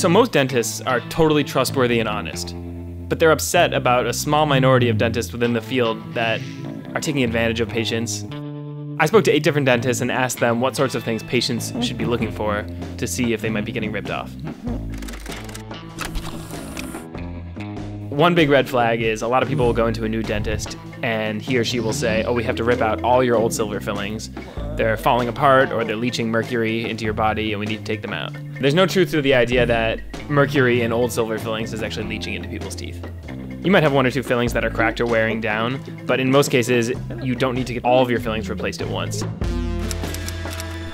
So most dentists are totally trustworthy and honest, but they're upset about a small minority of dentists within the field that are taking advantage of patients. I spoke to 8 different dentists and asked them what sorts of things patients should be looking for to see if they might be getting ripped off. One big red flag is a lot of people will go into a new dentist and he or she will say, oh, we have to rip out all your old silver fillings. They're falling apart or they're leaching mercury into your body and we need to take them out. There's no truth to the idea that mercury in old silver fillings is actually leaching into people's teeth. You might have 1 or 2 fillings that are cracked or wearing down, but in most cases, you don't need to get all of your fillings replaced at once.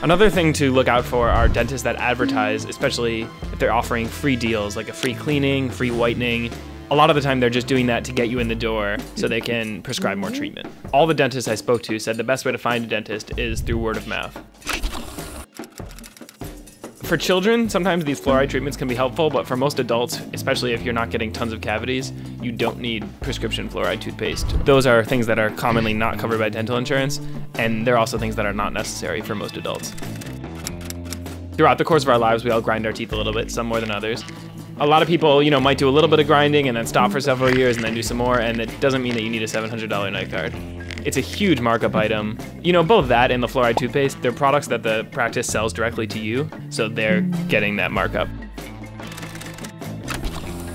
Another thing to look out for are dentists that advertise, especially if they're offering free deals, like a free cleaning, free whitening. A lot of the time they're just doing that to get you in the door so they can prescribe more treatment. All the dentists I spoke to said the best way to find a dentist is through word of mouth. For children, sometimes these fluoride treatments can be helpful, but for most adults, especially if you're not getting tons of cavities, you don't need prescription fluoride toothpaste. Those are things that are commonly not covered by dental insurance, and they're also things that are not necessary for most adults. Throughout the course of our lives, we all grind our teeth a little bit, some more than others. A lot of people, might do a little bit of grinding and then stop for several years and then do some more, and it doesn't mean that you need a $700 night guard. It's a huge markup item. Both that and the fluoride toothpaste, they're products that the practice sells directly to you, so they're getting that markup.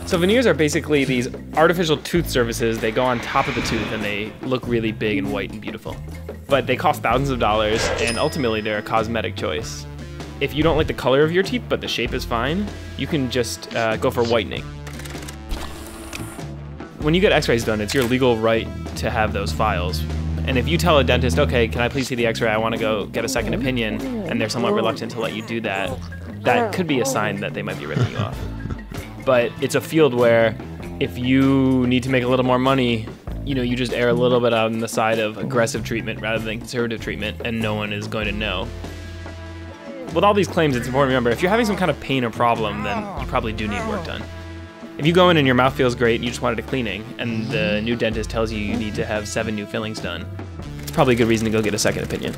So veneers are basically these artificial tooth surfaces. They go on top of the tooth and they look really big and white and beautiful. But they cost thousands of dollars and ultimately they're a cosmetic choice. If you don't like the color of your teeth, but the shape is fine, you can just go for whitening. When you get x-rays done, it's your legal right to have those files. And if you tell a dentist, okay, can I please see the x-ray, I want to go get a second opinion, and they're somewhat reluctant to let you do that, that could be a sign that they might be ripping you off. But it's a field where if you need to make a little more money, you just err a little bit on the side of aggressive treatment rather than conservative treatment, and no one is going to know. With all these claims, it's important to remember, if you're having some kind of pain or problem, then you probably do need work done. If you go in and your mouth feels great and you just wanted a cleaning, and the new dentist tells you you need to have 7 new fillings done, it's probably a good reason to go get a second opinion.